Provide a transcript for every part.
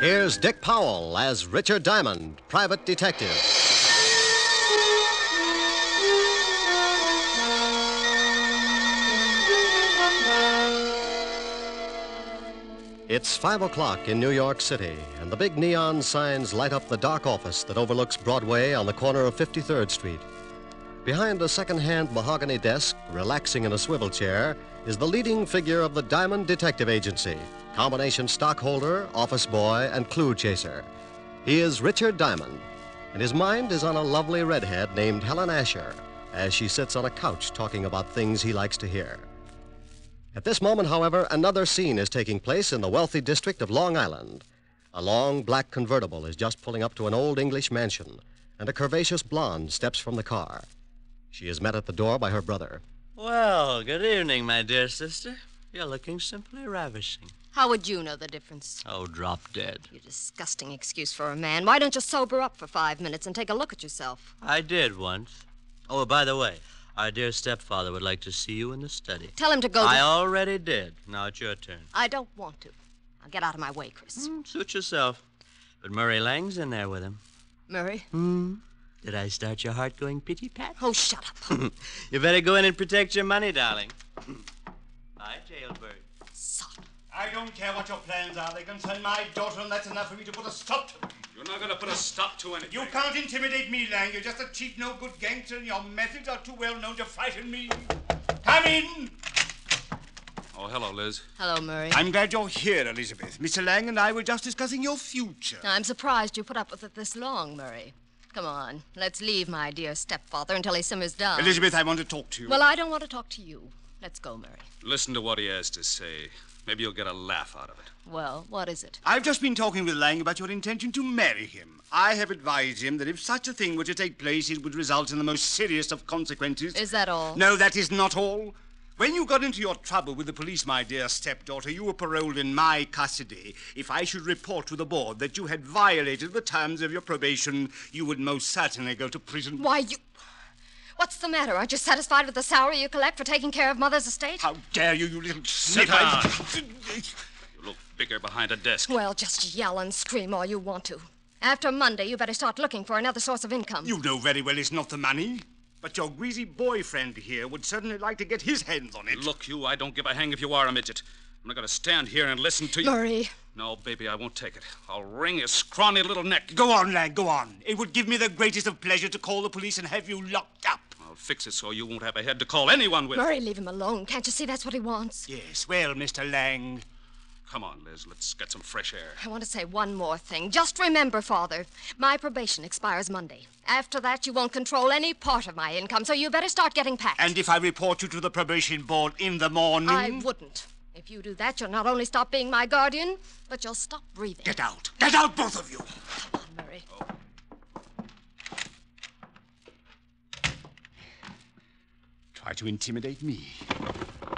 Here's Dick Powell as Richard Diamond, private detective. It's 5 o'clock in New York City, and the big neon signs light up the dark office that overlooks Broadway on the corner of 53rd Street. Behind a second-hand mahogany desk, relaxing in a swivel chair, is the leading figure of the Diamond Detective Agency, combination stockholder, office boy, and clue chaser. He is Richard Diamond, and his mind is on a lovely redhead named Helen Asher as she sits on a couch talking about things he likes to hear. At this moment, however, another scene is taking place in the wealthy district of Long Island. A long black convertible is just pulling up to an old English mansion, and a curvaceous blonde steps from the car. She is met at the door by her brother. Well, good evening, my dear sister. You're looking simply ravishing. How would you know the difference? Oh, drop dead. You disgusting excuse for a man. Why don't you sober up for 5 minutes and take a look at yourself? I did once. Oh, by the way, our dear stepfather would like to see you in the study. Tell him to go... I already did. Now it's your turn. I don't want to. Now get out of my way, Chris. Suit yourself. But Murray Lang's in there with him. Murray? Did I start your heart going pitty-pat? Oh, shut up. You better go in and protect your money, darling. Bye, jailbird. Sod. I don't care what your plans are. They concern my daughter, and that's enough for me to put a stop to them. You're not going to put a stop to anything. You can't intimidate me, Lang. You're just a cheap, no-good gangster, and your methods are too well-known to frighten me. Come in! Oh, hello, Liz. Hello, Murray. I'm glad you're here, Elizabeth. Mr. Lang and I were just discussing your future. Now, I'm surprised you put up with it this long, Murray. Come on, let's leave my dear stepfather until he simmers down. Elizabeth, I want to talk to you. Well, I don't want to talk to you. Let's go, Murray. Listen to what he has to say. Maybe you'll get a laugh out of it. Well, what is it? I've just been talking with Lang about your intention to marry him. I have advised him that if such a thing were to take place, it would result in the most serious of consequences. Is that all? No, that is not all. When you got into your trouble with the police, my dear stepdaughter, you were paroled in my custody. If I should report to the board that you had violated the terms of your probation, you would most certainly go to prison. Why, you... What's the matter? Aren't you satisfied with the salary you collect for taking care of Mother's estate? How dare you, you little snip! You look bigger behind a desk. Well, just yell and scream all you want to. After Monday, you better start looking for another source of income. You know very well it's not the money. But your greasy boyfriend here would certainly like to get his hands on it. Look, you, I don't give a hang if you are a midget. I'm not going to stand here and listen to you. Murray. No, baby, I won't take it. I'll wring your scrawny little neck. Go on, lad, go on. It would give me the greatest of pleasure to call the police and have you locked up. I'll fix it so you won't have a head to call anyone with. Murray, leave him alone. Can't you see that's what he wants? Yes, well, Mr. Lang... Come on, Liz, let's get some fresh air. I want to say one more thing. Just remember, Father, my probation expires Monday. After that, you won't control any part of my income, so you better start getting packed. And if I report you to the probation board in the morning? I wouldn't. If you do that, you'll not only stop being my guardian, but you'll stop breathing. Get out. Get out, both of you. Come on, Murray. Oh. Try to intimidate me.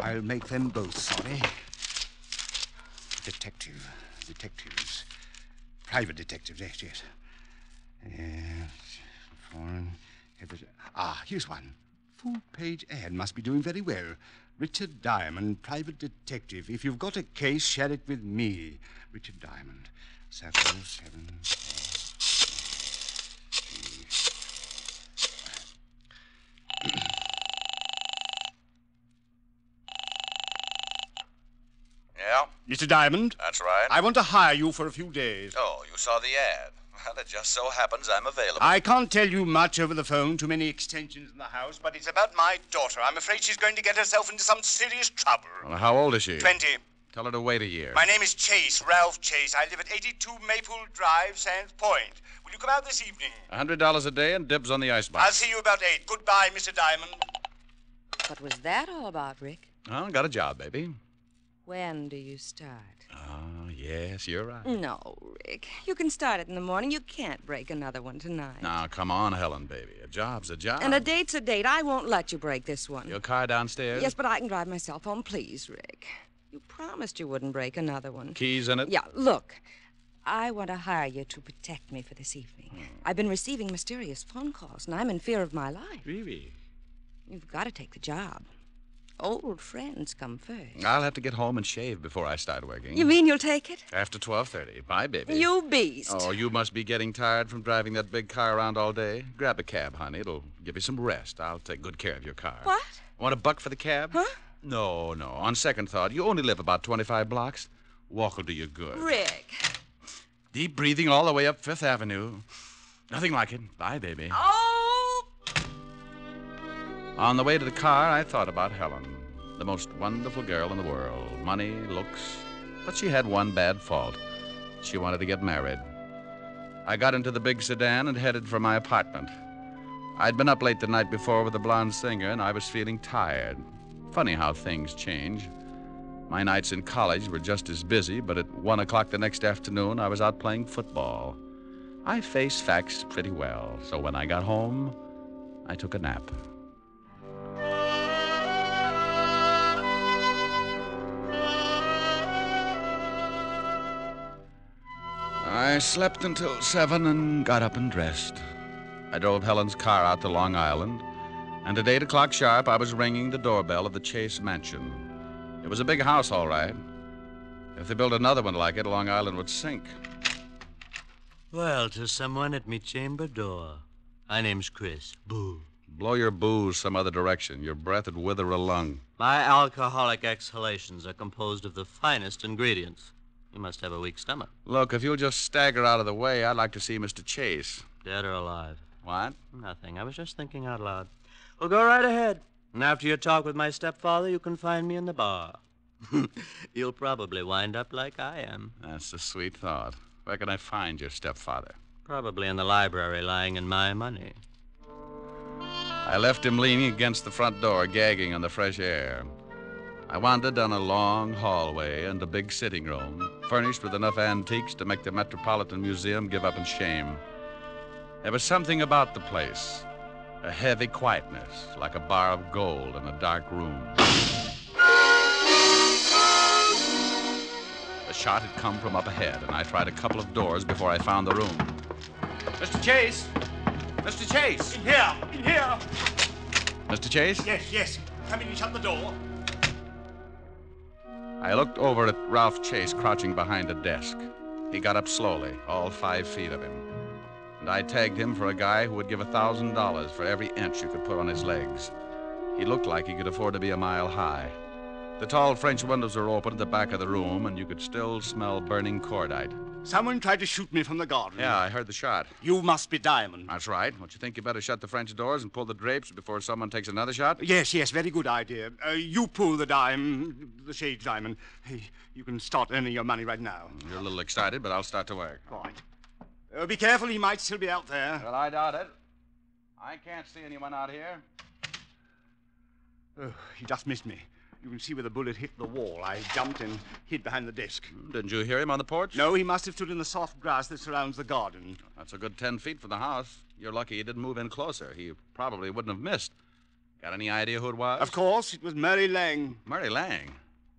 I'll make them both sorry. Detectives. Private detectives, yes. Foreign. Ah, here's one. Full-page ad must be doing very well. Richard Diamond, private detective. If you've got a case, share it with me. Richard Diamond. 7. Mr. Diamond? That's right. I want to hire you for a few days. Oh, you saw the ad. Well, it just so happens I'm available. I can't tell you much over the phone, too many extensions in the house, but it's about my daughter. I'm afraid she's going to get herself into some serious trouble. Well, how old is she? 20. Tell her to wait a year. My name is Chase, Ralph Chase. I live at 82 Maple Drive, Sands Point. Will you come out this evening? $100 a day and dibs on the icebox. I'll see you about 8. Goodbye, Mr. Diamond. What was that all about, Rick? Oh, got a job, baby. When do you start? Oh, yes, you're right. No, Rick. You can start it in the morning. You can't break another one tonight. Now, come on, Helen, baby. A job's a job. And a date's a date. I won't let you break this one. Your car downstairs? Yes, but I can drive myself home. Please, Rick. You promised you wouldn't break another one. Keys in it? Yeah, look. I want to hire you to protect me for this evening. I've been receiving mysterious phone calls, and I'm in fear of my life. Really? You've got to take the job. Old friends come first. I'll have to get home and shave before I start working. You mean you'll take it? After 12:30. Bye, baby. You beast. Oh, you must be getting tired from driving that big car around all day. Grab a cab, honey. It'll give you some rest. I'll take good care of your car. What? Want a buck for the cab? Huh? No. On second thought, you only live about 25 blocks. Walk will do you good. Rick. Deep breathing all the way up Fifth Avenue. Nothing like it. Bye, baby. Oh! On the way to the car, I thought about Helen, the most wonderful girl in the world. Money, looks, but she had one bad fault. She wanted to get married. I got into the big sedan and headed for my apartment. I'd been up late the night before with the blonde singer, and I was feeling tired. Funny how things change. My nights in college were just as busy, but at 1 o'clock the next afternoon, I was out playing football. I face facts pretty well, so when I got home, I took a nap. I slept until 7 and got up and dressed. I drove Helen's car out to Long Island, and at 8 o'clock sharp, I was ringing the doorbell of the Chase mansion. It was a big house, all right. If they built another one like it, Long Island would sink. Well, to someone at me chamber door. My name's Chris. Boo. Blow your booze some other direction. Your breath would wither a lung. My alcoholic exhalations are composed of the finest ingredients. You must have a weak stomach. Look, if you'll just stagger out of the way, I'd like to see Mr. Chase. Dead or alive? What? Nothing. I was just thinking out loud. Well, go right ahead. And after your talk with my stepfather, you can find me in the bar. You'll probably wind up like I am. That's a sweet thought. Where can I find your stepfather? Probably in the library, lying in my money. I left him leaning against the front door, gagging on the fresh air. I wandered down a long hallway and a big sitting room, furnished with enough antiques to make the Metropolitan Museum give up in shame. There was something about the place, a heavy quietness, like a bar of gold in a dark room. A shot had come from up ahead, and I tried a couple of doors before I found the room. Mr. Chase! Mr. Chase! In here! In here! Mr. Chase? Yes. Come in and shut the door. I looked over at Ralph Chase crouching behind a desk. He got up slowly, all 5 feet of him. And I tagged him for a guy who would give $1,000 for every inch you could put on his legs. He looked like he could afford to be a mile high. The tall French windows were open at the back of the room, and you could still smell burning cordite. Someone tried to shoot me from the garden. Yeah, I heard the shot. You must be Diamond. That's right. Don't you think you better shut the French doors and pull the drapes before someone takes another shot? Yes, very good idea. You pull the shades, Diamond. Hey, you can start earning your money right now. You're a little excited, but I'll start to work. Right. Be careful, he might still be out there. Well, I doubt it. I can't see anyone out here. Oh, he just missed me. You can see where the bullet hit the wall. I jumped and hid behind the desk. Didn't you hear him on the porch? No, he must have stood in the soft grass that surrounds the garden. That's a good 10 feet from the house. You're lucky he didn't move in closer. He probably wouldn't have missed. Got any idea who it was? Of course. It was Murray Lang. Murray Lang?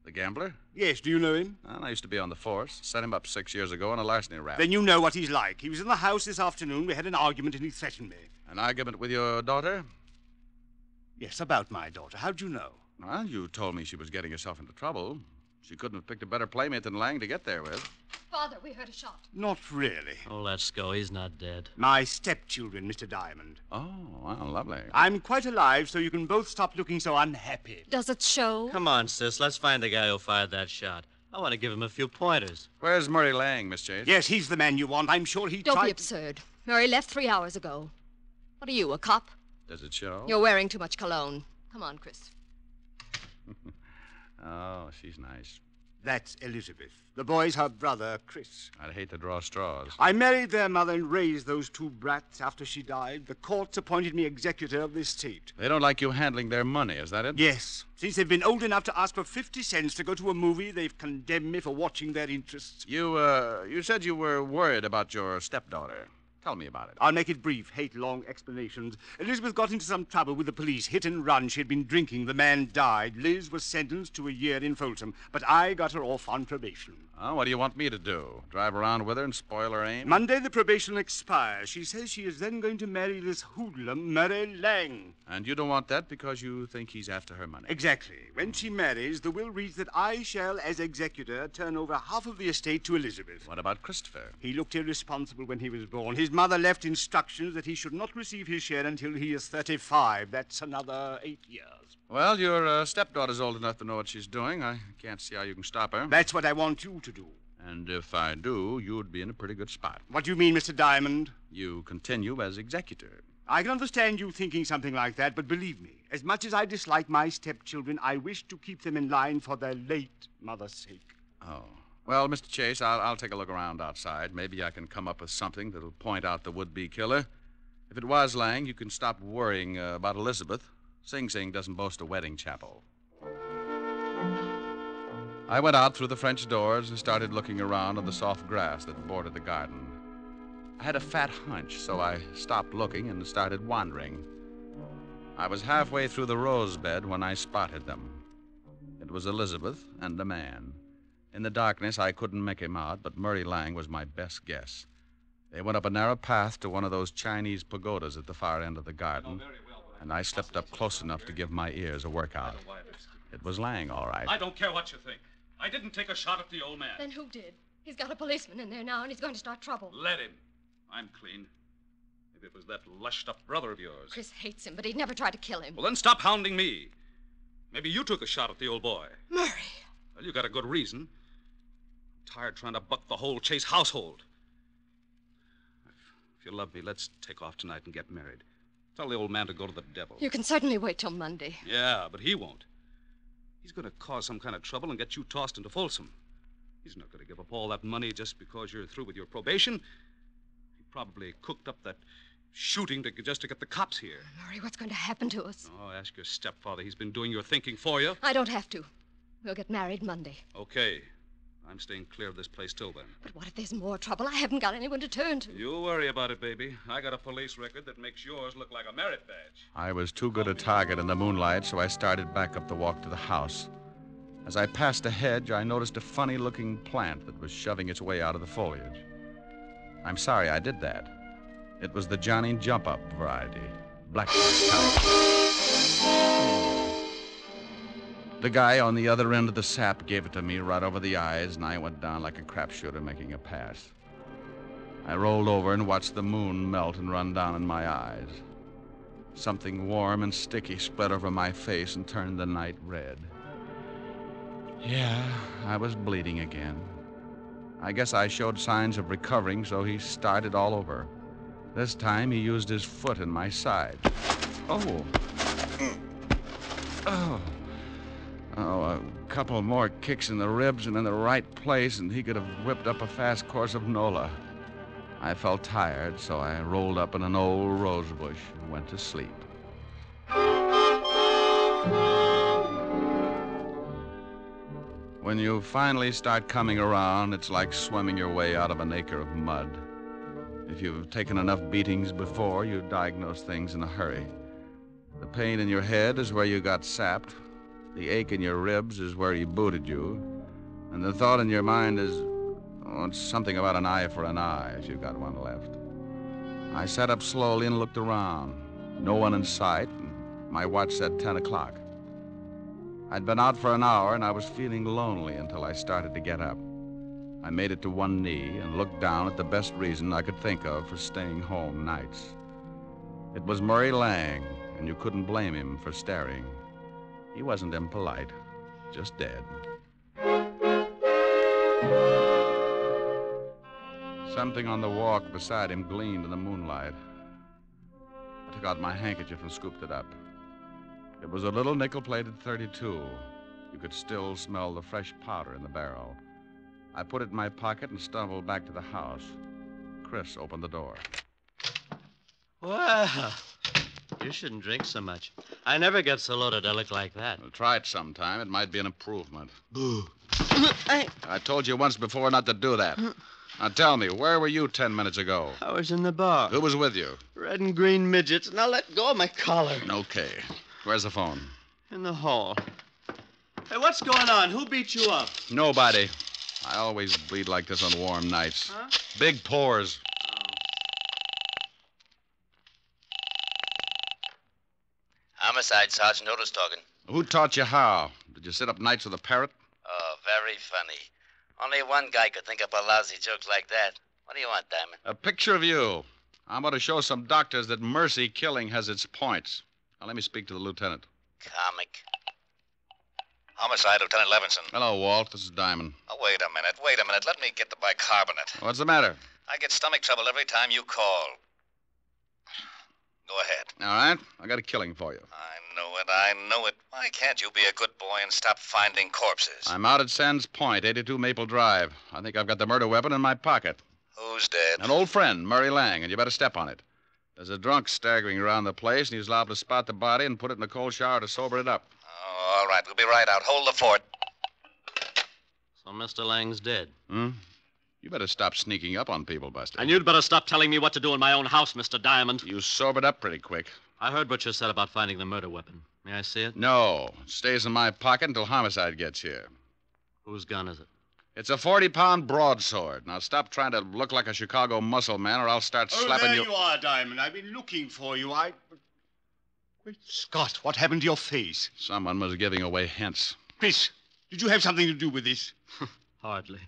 The gambler? Yes. Do you know him? Well, I used to be on the force. Set him up 6 years ago in a larceny rap. Then you know what he's like. He was in the house this afternoon. We had an argument and he threatened me. An argument with your daughter? Yes, about my daughter. How'd you know? Well, you told me she was getting herself into trouble. She couldn't have picked a better playmate than Lang to get there with. Father, we heard a shot. Not really. Oh, let's go. He's not dead. My stepchildren, Mr. Diamond. Oh, well, lovely. I'm quite alive, so you can both stop looking so unhappy. Does it show? Come on, sis. Let's find the guy who fired that shot. I want to give him a few pointers. Where's Murray Lang, Miss Chase? Yes, he's the man you want. I'm sure he Don't be absurd. Murray left 3 hours ago. What are you, a cop? Does it show? You're wearing too much cologne. Come on, Chris. Oh, she's nice. That's Elizabeth. The boy's her brother, Chris. I'd hate to draw straws. I married their mother and raised those two brats after she died. The courts appointed me executor of the estate. They don't like you handling their money, is that it? Yes. Since they've been old enough to ask for 50 cents to go to a movie, they've condemned me for watching their interests. You said you were worried about your stepdaughter. Tell me about it. I'll make it brief. Hate long explanations. Elizabeth got into some trouble with the police. Hit and run. She'd been drinking. The man died. Liz was sentenced to a year in Folsom. But I got her off on probation. Oh, what do you want me to do? Drive around with her and spoil her aim? Monday, the probation expires. She says she is then going to marry this hoodlum, Murray Lang. And you don't want that because you think he's after her money? Exactly. When she marries, the will reads that I shall, as executor, turn over half of the estate to Elizabeth. What about Christopher? He looked irresponsible when he was born. His mother left instructions that he should not receive his share until he is 35. That's another 8 years. Well, your stepdaughter's old enough to know what she's doing. I can't see how you can stop her. That's what I want you to do. And if I do, you'd be in a pretty good spot. What do you mean, Mr. Diamond? You continue as executor. I can understand you thinking something like that, but believe me, as much as I dislike my stepchildren, I wish to keep them in line for their late mother's sake. Oh. Well, Mr. Chase, I'll take a look around outside. Maybe I can come up with something that'll point out the would-be killer. If it was Lang, you can stop worrying about Elizabeth. Sing Sing doesn't boast a wedding chapel. I went out through the French doors and started looking around on the soft grass that bordered the garden. I had a fat hunch, so I stopped looking and started wandering. I was halfway through the rose bed when I spotted them. It was Elizabeth and a man. In the darkness, I couldn't make him out, but Murray Lang was my best guess. They went up a narrow path to one of those Chinese pagodas at the far end of the garden, and I stepped up close enough to give my ears a workout. It was Lang, all right. I don't care what you think. I didn't take a shot at the old man. Then who did? He's got a policeman in there now, and he's going to start trouble. Let him. I'm clean. If it was that lushed-up brother of yours. Chris hates him, but he'd never try to kill him. Well, then stop hounding me. Maybe you took a shot at the old boy. Murray. Well, you got a good reason. Tired trying to buck the whole Chase household. If you love me, let's take off tonight and get married. Tell the old man to go to the devil. You can certainly wait till Monday. Yeah, but he won't. He's going to cause some kind of trouble and get you tossed into Folsom. He's not going to give up all that money just because you're through with your probation. He probably cooked up that shooting just to get the cops here. Murray, what's going to happen to us? Oh, ask your stepfather. He's been doing your thinking for you. I don't have to. We'll get married Monday. Okay. I'm staying clear of this place till then. But what if there's more trouble? I haven't got anyone to turn to. You worry about it, baby. I got a police record that makes yours look like a merit badge. I was too good a target in the moonlight, so I started back up the walk to the house. As I passed a hedge, I noticed a funny-looking plant that was shoving its way out of the foliage. I'm sorry I did that. It was the Johnny Jump-Up variety. Blackbird. The guy on the other end of the sap gave it to me right over the eyes, and I went down like a crapshooter making a pass. I rolled over and watched the moon melt and run down in my eyes. Something warm and sticky spread over my face and turned the night red. Yeah, I was bleeding again. I guess I showed signs of recovering, so he started all over. This time he used his foot in my side. Oh. Oh. Oh, a couple more kicks in the ribs and in the right place, and he could have whipped up a fast course of NOLA. I felt tired, so I rolled up in an old rose bush and went to sleep. When you finally start coming around, it's like swimming your way out of an acre of mud. If you've taken enough beatings before, you diagnose things in a hurry. The pain in your head is where you got sapped. The ache in your ribs is where he booted you. And the thought in your mind is, oh, it's something about an eye for an eye, if you've got one left. I sat up slowly and looked around. No one in sight, and my watch said 10 o'clock. I'd been out for an hour, and I was feeling lonely until I started to get up. I made it to one knee and looked down at the best reason I could think of for staying home nights. It was Murray Lang, and you couldn't blame him for staring. He wasn't impolite, just dead. Something on the walk beside him gleamed in the moonlight. I took out my handkerchief and scooped it up. It was a little nickel-plated .32. You could still smell the fresh powder in the barrel. I put it in my pocket and stumbled back to the house. Chris opened the door. Wow. You shouldn't drink so much. I never get so loaded I look like that. Well, try it sometime. It might be an improvement. Boo. I told you once before not to do that. Now tell me, where were you 10 minutes ago? I was in the bar. Who was with you? Red and green midgets. Now let go of my collar. Okay. Where's the phone? In the hall. Hey, what's going on? Who beat you up? Nobody. I always bleed like this on warm nights. Huh? Big pores. Homicide Sergeant Otis talking. Who taught you how? Did you sit up nights with a parrot? Oh, very funny. Only one guy could think up a lousy joke like that. What do you want, Diamond? A picture of you. I'm going to show some doctors that mercy killing has its points. Now, let me speak to the lieutenant. Comic. Homicide, Lieutenant Levinson. Hello, Walt. This is Diamond. Oh, wait a minute. Let me get the bicarbonate. What's the matter? I get stomach trouble every time you call. Go ahead. All right. I got a killing for you. I know it. Why can't you be a good boy and stop finding corpses? I'm out at Sands Point, 82 Maple Drive. I think I've got the murder weapon in my pocket. Who's dead? An old friend, Murray Lang, and you better step on it. There's a drunk staggering around the place, and he's liable to spot the body and put it in a cold shower to sober it up. Oh, all right. We'll be right out. Hold the fort. So Mr. Lang's dead. Hmm? You better stop sneaking up on people, Buster. And you'd better stop telling me what to do in my own house, Mr. Diamond. You sobered up pretty quick. I heard what you said about finding the murder weapon. May I see it? No. It stays in my pocket until homicide gets here. Whose gun is it? It's a 40-pound broadsword. Now stop trying to look like a Chicago muscle man or I'll start slapping you. Oh, there you are, Diamond. I've been looking for you. Great Scott, what happened to your face? Someone was giving away hints. Chris, did you have something to do with this? Hardly.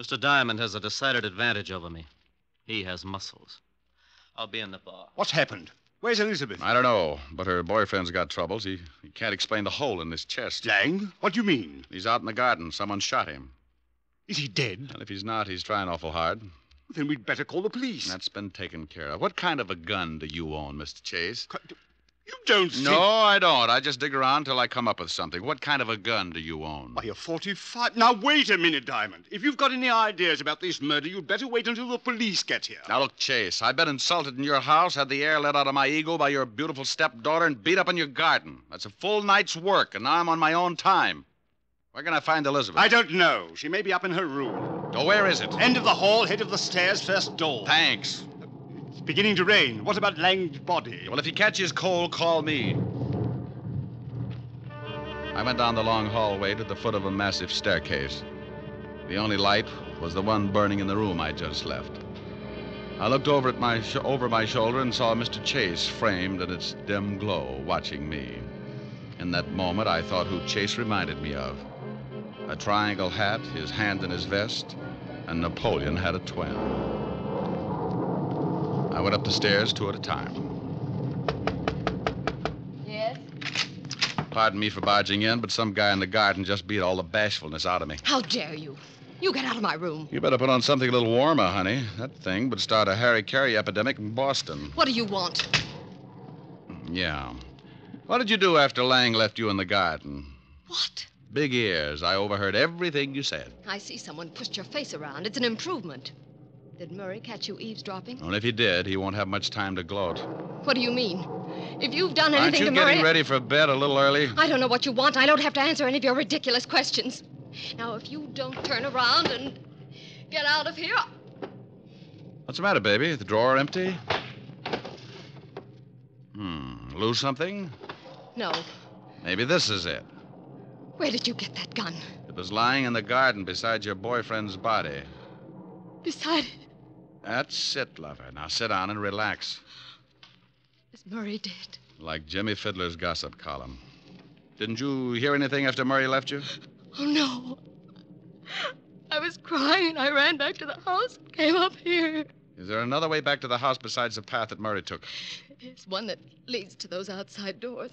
Mr. Diamond has a decided advantage over me. He has muscles. I'll be in the bar. What's happened? Where's Elizabeth? I don't know, but her boyfriend's got troubles. He can't explain the hole in his chest. Lang? What do you mean? He's out in the garden. Someone shot him. Is he dead? Well, if he's not, he's trying awful hard. Well, then we'd better call the police. That's been taken care of. What kind of a gun do you own, Mr. Chase? You don't think... No, I don't. I just dig around till I come up with something. What kind of a gun do you own? Why, a 45. Now, wait a minute, Diamond. If you've got any ideas about this murder, you'd better wait until the police get here. Now, look, Chase, I've been insulted in your house, had the air let out of my ego by your beautiful stepdaughter, and beat up in your garden. That's a full night's work, and now I'm on my own time. Where can I find Elizabeth? I don't know. She may be up in her room. Oh, where is it? End of the hall, head of the stairs, first door. Thanks. It's beginning to rain. What about Lang's body? Well, if he catches cold, call me. I went down the long hallway to the foot of a massive staircase. The only light was the one burning in the room I just left. I looked over at over my shoulder and saw Mr. Chase framed in its dim glow, watching me. In that moment, I thought who Chase reminded me of. A triangle hat, his hand in his vest, and Napoleon had a twin. I went up the stairs two at a time. Yes? Pardon me for barging in, but some guy in the garden just beat all the bashfulness out of me. How dare you? You get out of my room. You better put on something a little warmer, honey. That thing would start a Harry Carey epidemic in Boston. What do you want? Yeah. What did you do after Lang left you in the garden? What? Big ears. I overheard everything you said. I see someone pushed your face around. It's an improvement. Did Murray catch you eavesdropping? Well, if he did, he won't have much time to gloat. What do you mean? If you've done anything to Murray... Aren't you getting ready for bed a little early? I don't know what you want. I don't have to answer any of your ridiculous questions. Now, if you don't turn around and get out of here... What's the matter, baby? The drawer empty? Lose something? No. Maybe this is it. Where did you get that gun? It was lying in the garden beside your boyfriend's body. Beside it? That's it, lover. Now sit down and relax. Is Murray dead? Like Jimmy Fiddler's gossip column. Didn't you hear anything after Murray left you? Oh, no. I was crying and I ran back to the house and came up here. Is there another way back to the house besides the path that Murray took? There's one that leads to those outside doors.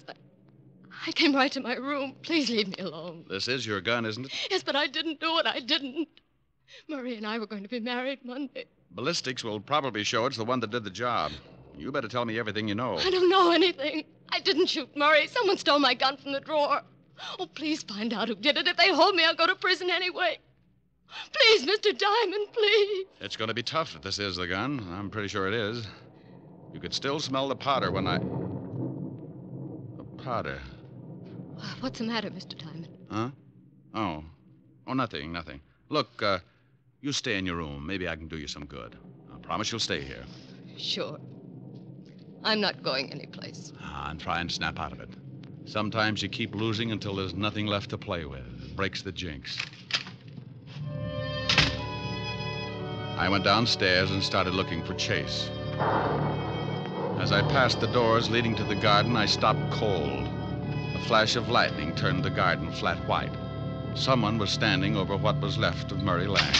I came right to my room. Please leave me alone. This is your gun, isn't it? Yes, but I didn't do it. I didn't. Murray and I were going to be married Monday. Ballistics will probably show it's the one that did the job. You better tell me everything you know. I don't know anything. I didn't shoot Murray. Someone stole my gun from the drawer. Oh, please find out who did it. If they hold me, I'll go to prison anyway. Please, Mr. Diamond, please. It's going to be tough if this is the gun. I'm pretty sure it is. You could still smell the powder when I... The powder. What's the matter, Mr. Diamond? Huh? Oh. Oh, nothing. Look, You stay in your room. Maybe I can do you some good. I promise you'll stay here. Sure. I'm not going anyplace. And try and snap out of it. Sometimes you keep losing until there's nothing left to play with. It breaks the jinx. I went downstairs and started looking for Chase. As I passed the doors leading to the garden, I stopped cold. A flash of lightning turned the garden flat white. Someone was standing over what was left of Murray Lang.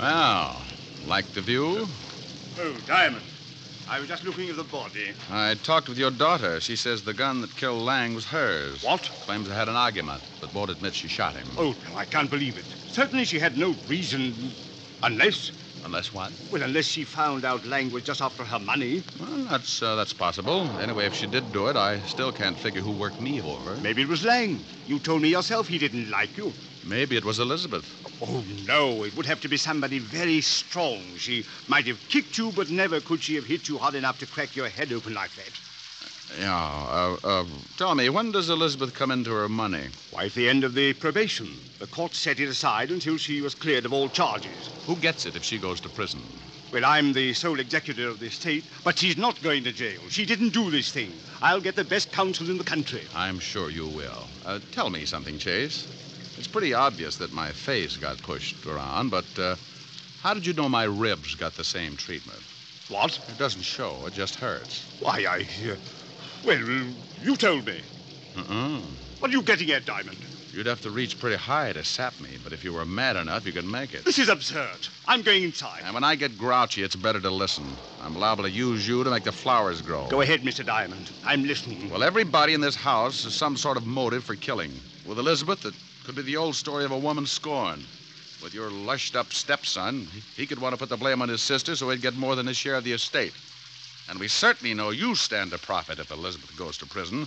Well, like the view? Oh, Diamond. I was just looking at the body. I talked with your daughter. She says the gun that killed Lang was hers. What? Claims they had an argument, but won't admit she shot him. Oh, no, I can't believe it. Certainly she had no reason, unless... Unless what? Well, unless she found out Lang was just after her money. Well, that's possible. Anyway, if she did do it, I still can't figure who worked me over. Maybe it was Lang. You told me yourself he didn't like you. Maybe it was Elizabeth. Oh, no. It would have to be somebody very strong. She might have kicked you, but never could she have hit you hard enough to crack your head open like that. Yeah. Tell me, when does Elizabeth come into her money? Why, at the end of the probation. The court set it aside until she was cleared of all charges. Who gets it if she goes to prison? Well, I'm the sole executor of the estate, but she's not going to jail. She didn't do this thing. I'll get the best counsel in the country. I'm sure you will. Tell me something, Chase. It's pretty obvious that my face got pushed around, but how did you know my ribs got the same treatment? What? It doesn't show. It just hurts. Why, well, you told me. Uh-uh. What are you getting at, Diamond? You'd have to reach pretty high to sap me, but if you were mad enough, you could make it. This is absurd. I'm going inside. And when I get grouchy, it's better to listen. I'm liable to use you to make the flowers grow. Go ahead, Mr. Diamond. I'm listening. Well, everybody in this house has some sort of motive for killing. With Elizabeth, it could be the old story of a woman scorned. With your lushed-up stepson, he could want to put the blame on his sister so he'd get more than his share of the estate. And we certainly know you stand to profit if Elizabeth goes to prison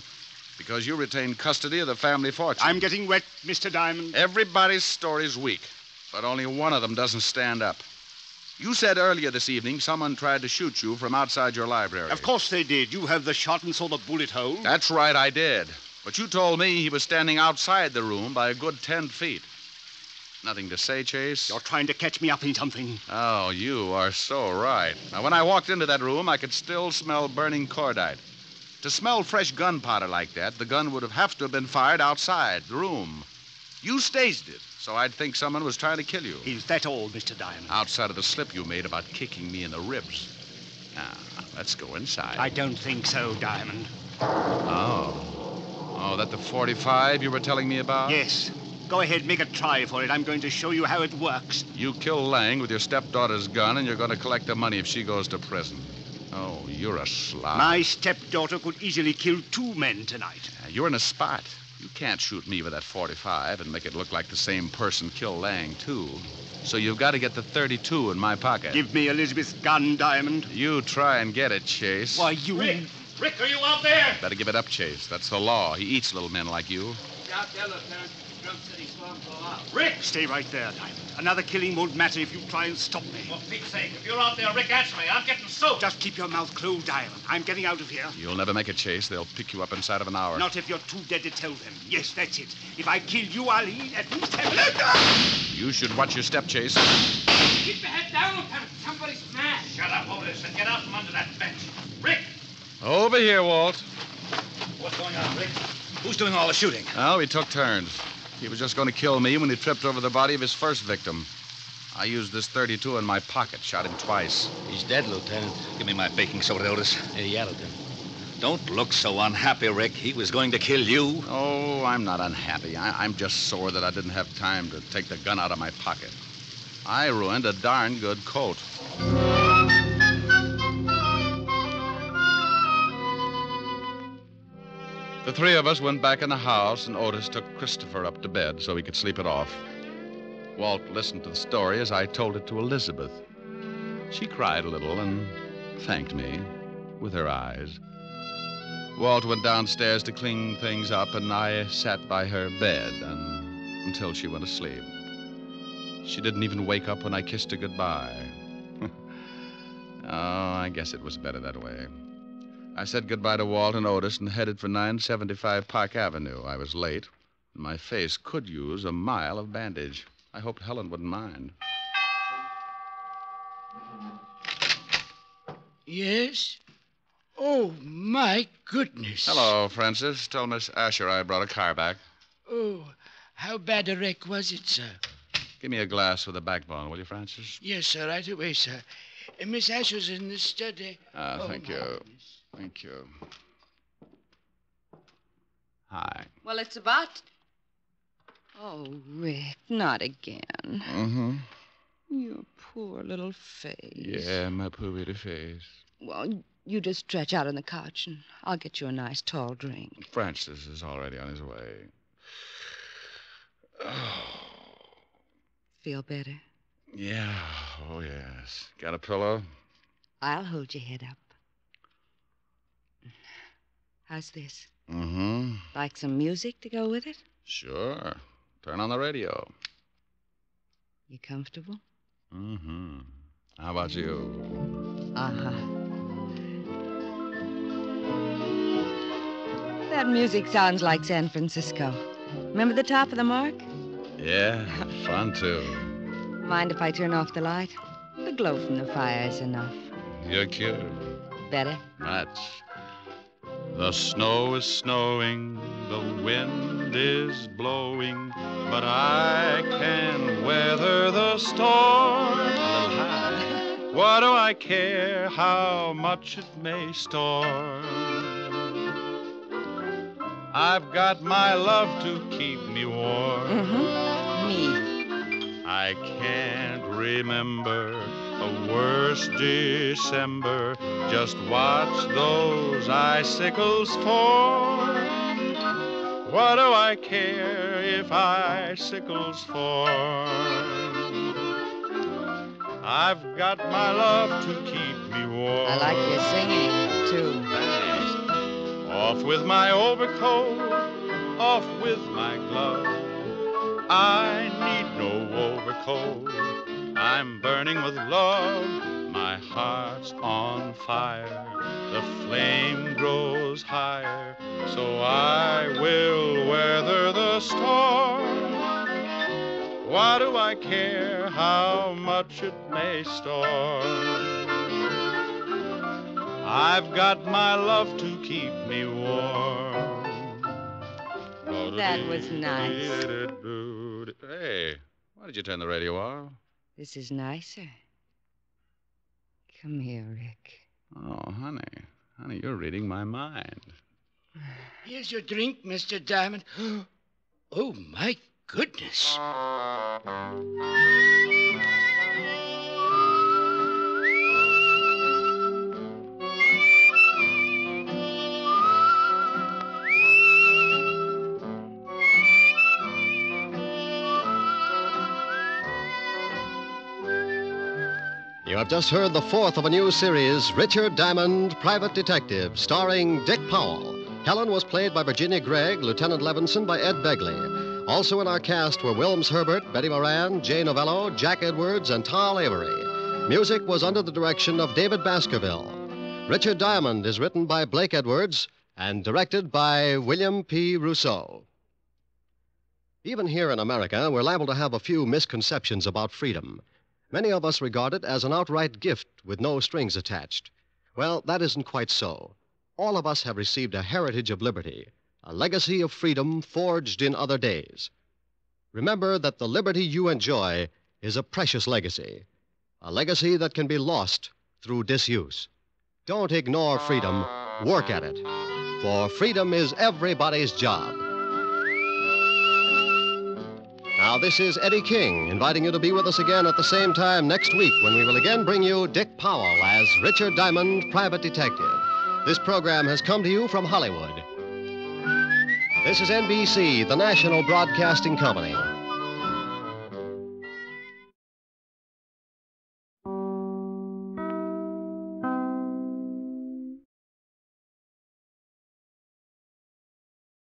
because you retain custody of the family fortune. I'm getting wet, Mr. Diamond. Everybody's story's weak, but only one of them doesn't stand up. You said earlier this evening someone tried to shoot you from outside your library. Of course they did. You have the shot and saw the bullet hole. That's right, I did. But you told me he was standing outside the room by a good 10 feet. Nothing to say, Chase? You're trying to catch me up in something. Oh, you are so right. Now, when I walked into that room, I could still smell burning cordite. To smell fresh gunpowder like that, the gun would have to have been fired outside the room. You staged it, so I'd think someone was trying to kill you. Is that all, Mr. Diamond? Outside of the slip you made about kicking me in the ribs. Now, let's go inside. I don't think so, Diamond. Oh, that the 45 you were telling me about? Yes. Go ahead, make a try for it. I'm going to show you how it works. You kill Lang with your stepdaughter's gun, and you're going to collect the money if she goes to prison. Oh, you're a slut. My stepdaughter could easily kill two men tonight. You're in a spot. You can't shoot me with that 45 and make it look like the same person killed Lang, too. So you've got to get the 32 in my pocket. Give me Elizabeth's gun, Diamond. You try and get it, Chase. Why, you... Rick, are you out there? Better give it up, Chase. That's the law. He eats little men like you. Out there, Lieutenant. Rick! Stay right there, Diamond. Another killing won't matter if you try and stop me. For Pete's sake, if you're out there, Rick, answer me. I'm getting soaked. Just keep your mouth closed, Diamond. I'm getting out of here. You'll never make a chase. They'll pick you up inside of an hour. Not if you're too dead to tell them. Yes, that's it. If I kill you, I'll eat at least half. You should watch your step, Chase. Keep your head down, Lieutenant. Somebody's mad. Shut up, Otis, and get out from under that bench. Rick! Over here, Walt. What's going on, Rick? Who's doing all the shooting? Well, we took turns. He was just going to kill me when he tripped over the body of his first victim. I used this 32 in my pocket, shot him twice. He's dead, Lieutenant. Give me my baking soda, Otis. Yeah, Lieutenant. Don't look so unhappy, Rick. He was going to kill you. Oh, I'm not unhappy. I'm just sore that I didn't have time to take the gun out of my pocket. I ruined a darn good coat. The three of us went back in the house, and Otis took Christopher up to bed so he could sleep it off. Walt listened to the story as I told it to Elizabeth. She cried a little and thanked me with her eyes. Walt went downstairs to clean things up, and I sat by her bed until she went asleep. She didn't even wake up when I kissed her goodbye. Oh, I guess it was better that way. I said goodbye to Walt and Otis and headed for 975 Park Avenue. I was late, and my face could use a mile of bandage. I hoped Helen wouldn't mind. Yes? Oh, my goodness. Hello, Francis. Tell Miss Asher I brought a car back. Oh, how bad a wreck was it, sir? Give me a glass with a backbone, will you, Francis? Yes, sir, right away, sir. Miss Asher's in the study. Ah, thank you. Thank you. Hi. Well, it's about... Oh, Rick, not again. Mm-hmm. Your poor little face. Yeah, my poor little face. Well, you just stretch out on the couch and I'll get you a nice tall drink. Francis is already on his way. Oh. Feel better? Yeah, oh, yes. Got a pillow? I'll hold your head up. How's this? Mm-hmm. Like some music to go with it? Sure. Turn on the radio. You comfortable? Mm-hmm. How about you? Uh-huh. That music sounds like San Francisco. Remember the Top of the Mark? Yeah, fun, too. Mind if I turn off the light? The glow from the fire is enough. You're cute. Better? Much. The snow is snowing, the wind is blowing, but I can weather the storm. A little high. What do I care how much it may storm? I've got my love to keep me warm. Mm-hmm. Me. I can't remember a worse December. Just watch those icicles form. What do I care if icicles form? I've got my love to keep me warm. I like your singing, too. Thanks. Off with my overcoat, off with my glove. I need no overcoat. I'm burning with love, my heart's on fire. The flame grows higher, so I will weather the storm. Why do I care how much it may storm? I've got my love to keep me warm. That was nice. Hey, why did you turn the radio off? This is nicer. Come here, Rick. Oh, honey. Honey, you're reading my mind. Here's your drink, Mr. Diamond. Oh, my goodness. You have just heard the fourth of a new series, Richard Diamond, Private Detective, starring Dick Powell. Helen was played by Virginia Gregg, Lieutenant Levinson by Ed Begley. Also in our cast were Wilms Herbert, Betty Moran, Jay Novello, Jack Edwards, and Tal Avery. Music was under the direction of David Baskerville. Richard Diamond is written by Blake Edwards and directed by William P. Rousseau. Even here in America, we're liable to have a few misconceptions about freedom. Many of us regard it as an outright gift with no strings attached. Well, that isn't quite so. All of us have received a heritage of liberty, a legacy of freedom forged in other days. Remember that the liberty you enjoy is a precious legacy, a legacy that can be lost through disuse. Don't ignore freedom. Work at it. For freedom is everybody's job. Now, this is Eddie King inviting you to be with us again at the same time next week when we will again bring you Dick Powell as Richard Diamond, Private Detective. This program has come to you from Hollywood. This is NBC, the National Broadcasting Company.